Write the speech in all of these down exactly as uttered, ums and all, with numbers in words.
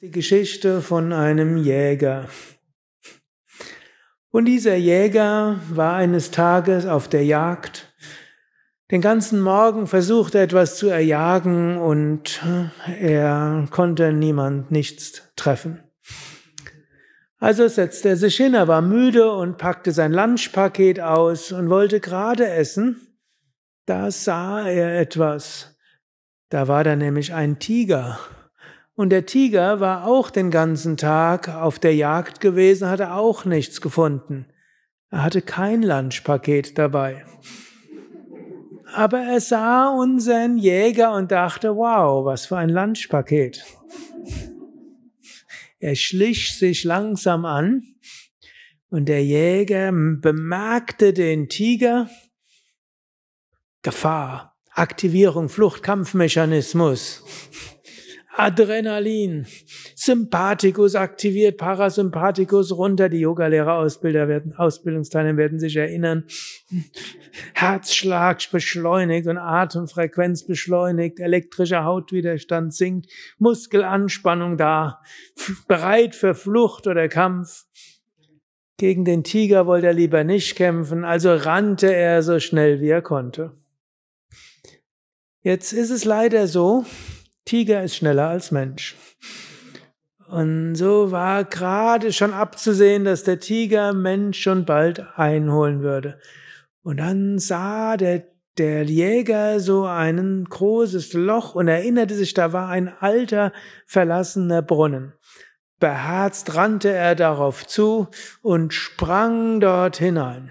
Die Geschichte von einem Jäger. Und dieser Jäger war eines Tages auf der Jagd. Den ganzen Morgen versuchte er etwas zu erjagen und er konnte niemand nichts treffen. Also setzte er sich hin, er war müde und packte sein Lunchpaket aus und wollte gerade essen. Da sah er etwas. Da war da nämlich ein Tiger. Und der Tiger war auch den ganzen Tag auf der Jagd gewesen, hatte auch nichts gefunden. Er hatte kein Lunchpaket dabei. Aber er sah unseren Jäger und dachte, wow, was für ein Lunchpaket. Er schlich sich langsam an und der Jäger bemerkte den Tiger. Gefahr, Aktivierung, Fluchtkampfmechanismus. Adrenalin, Sympathikus aktiviert, Parasympathikus runter, die Yoga-Lehrer-Ausbilder werden, Ausbildungsteilnehmer werden sich erinnern, Herzschlag beschleunigt und Atemfrequenz beschleunigt, elektrischer Hautwiderstand sinkt, Muskelanspannung da, bereit für Flucht oder Kampf. Gegen den Tiger wollte er lieber nicht kämpfen, also rannte er so schnell wie er konnte. Jetzt ist es leider so, Tiger ist schneller als Mensch. Und so war gerade schon abzusehen, dass der Tiger Mensch schon bald einholen würde. Und dann sah der, der Jäger so ein großes Loch und erinnerte sich, da war ein alter, verlassener Brunnen. Beherzt rannte er darauf zu und sprang dort hinein.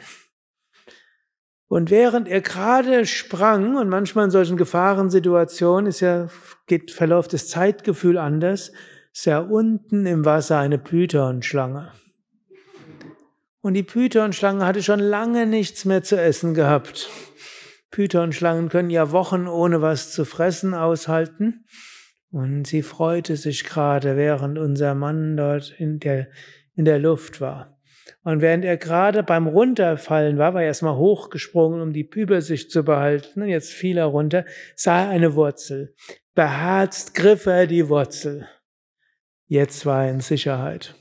Und während er gerade sprang, und manchmal in solchen Gefahrensituationen ist ja, geht, verläuft das Zeitgefühl anders, sah unten im Wasser eine Pythonschlange. Und die Pythonschlange hatte schon lange nichts mehr zu essen gehabt. Pythonschlangen können ja Wochen ohne was zu fressen aushalten. Und sie freute sich gerade, während unser Mann dort in der, in der Luft war. Und während er gerade beim Runterfallen war, war er erstmal hochgesprungen, um die Übersicht zu behalten, und jetzt fiel er runter, sah er eine Wurzel. Beherzt griff er die Wurzel. Jetzt war er in Sicherheit.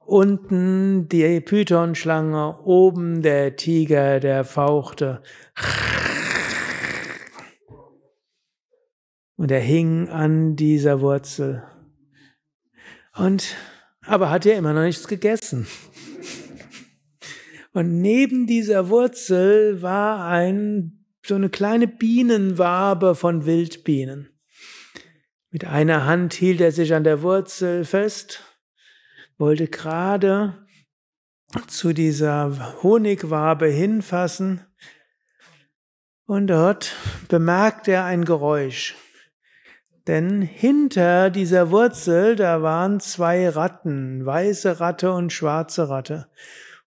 Unten die Pythonschlange, oben der Tiger, der fauchte. Und er hing an dieser Wurzel. Und aber hat er immer noch nichts gegessen. Und neben dieser Wurzel war ein, so eine kleine Bienenwabe von Wildbienen. Mit einer Hand hielt er sich an der Wurzel fest, wollte gerade zu dieser Honigwabe hinfassen und dort bemerkte er ein Geräusch. Denn hinter dieser Wurzel, da waren zwei Ratten, weiße Ratte und schwarze Ratte.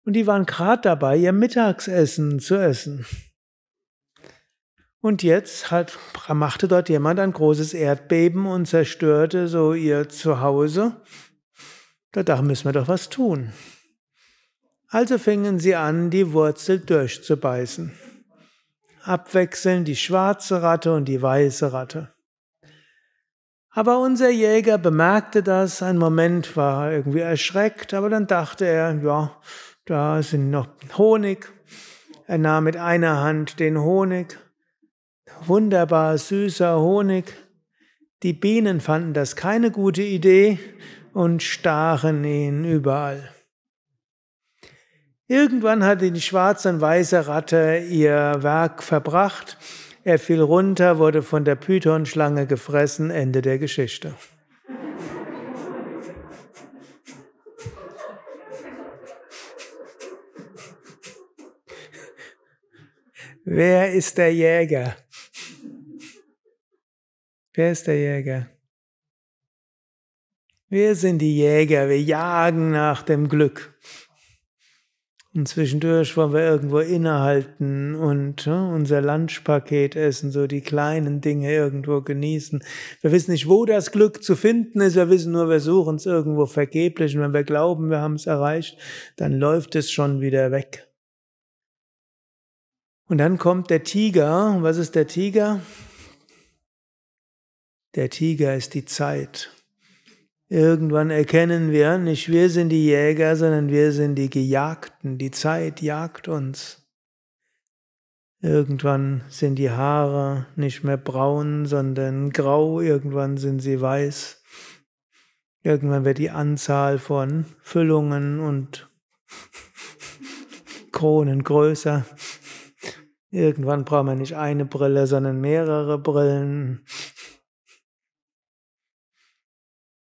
Und die waren gerade dabei, ihr Mittagessen zu essen. Und jetzt hat, machte dort jemand ein großes Erdbeben und zerstörte so ihr Zuhause. Da müssen wir doch was tun. Also fingen sie an, die Wurzel durchzubeißen. Abwechselnd die schwarze Ratte und die weiße Ratte. Aber unser Jäger bemerkte das, ein Moment war er irgendwie erschreckt, aber dann dachte er, ja, da sind noch Honig. Er nahm mit einer Hand den Honig, wunderbar süßer Honig. Die Bienen fanden das keine gute Idee und stachen ihn überall. Irgendwann hatte die schwarze und weiße Ratte ihr Werk verbracht. Er fiel runter, wurde von der Pythonschlange gefressen, Ende der Geschichte. Wer ist der Jäger? Wer ist der Jäger? Wir sind die Jäger, wir jagen nach dem Glück. Und zwischendurch wollen wir irgendwo innehalten und ne, unser Lunchpaket essen, so die kleinen Dinge irgendwo genießen. Wir wissen nicht, wo das Glück zu finden ist, wir wissen nur, wir suchen es irgendwo vergeblich. Und wenn wir glauben, wir haben es erreicht, dann läuft es schon wieder weg. Und dann kommt der Tiger. Was ist der Tiger? Der Tiger ist die Zeit. Irgendwann erkennen wir, nicht wir sind die Jäger, sondern wir sind die Gejagten. Die Zeit jagt uns. Irgendwann sind die Haare nicht mehr braun, sondern grau. Irgendwann sind sie weiß. Irgendwann wird die Anzahl von Füllungen und Kronen größer. Irgendwann braucht man nicht eine Brille, sondern mehrere Brillen.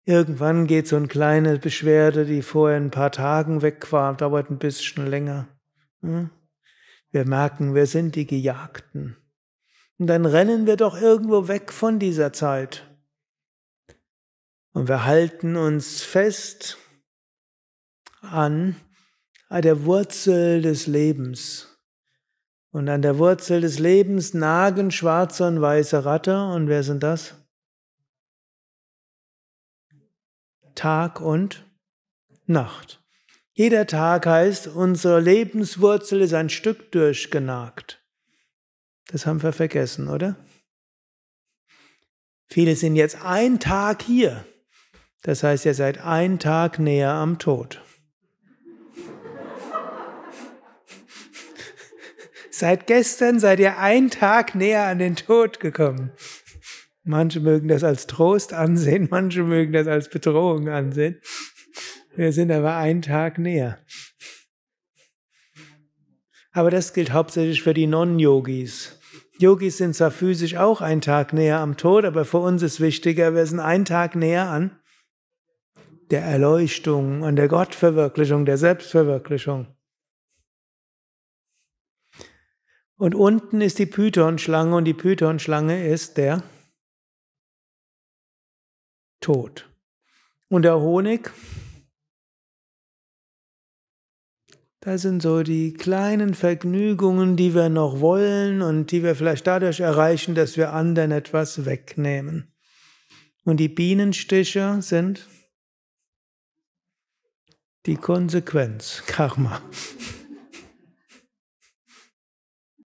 Irgendwann geht so eine kleine Beschwerde, die vorher ein paar Tagen weg war, dauert ein bisschen länger. Wir merken, wir sind die Gejagten. Und dann rennen wir doch irgendwo weg von dieser Zeit. Und wir halten uns fest an der Wurzel des Lebens. Und an der Wurzel des Lebens nagen schwarze und weiße Ratte. Und wer sind das? Tag und Nacht. Jeder Tag heißt, unsere Lebenswurzel ist ein Stück durchgenagt. Das haben wir vergessen, oder? Viele sind jetzt ein Tag hier. Das heißt, ihr seid ein Tag näher am Tod. Seit gestern seid ihr einen Tag näher an den Tod gekommen. Manche mögen das als Trost ansehen, manche mögen das als Bedrohung ansehen. Wir sind aber einen Tag näher. Aber das gilt hauptsächlich für die Non-Yogis. Yogis sind zwar physisch auch einen Tag näher am Tod, aber für uns ist wichtiger, wir sind einen Tag näher an der Erleuchtung, an der Gottverwirklichung, der Selbstverwirklichung. Und unten ist die Pythonschlange und die Pythonschlange ist der Tod. Und der Honig, das sind so die kleinen Vergnügungen, die wir noch wollen und die wir vielleicht dadurch erreichen, dass wir anderen etwas wegnehmen. Und die Bienenstiche sind die Konsequenz, Karma.